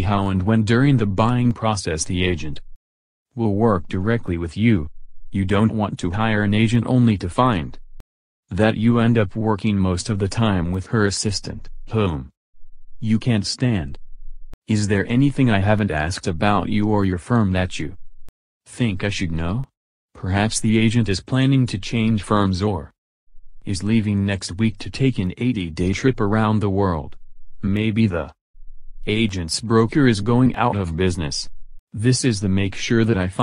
exactly how and when during the buying process the agent will work directly with you. You don't want to hire an agent only to find that you end up working most of the time with her assistant, whom you can't stand. Is there anything I haven't asked about you or your firm that you think I should know? Perhaps the agent is planning to change firms or is leaving next week to take an 80-day trip around the world. Maybe the agent's broker is going out of business. This is the make sure that I find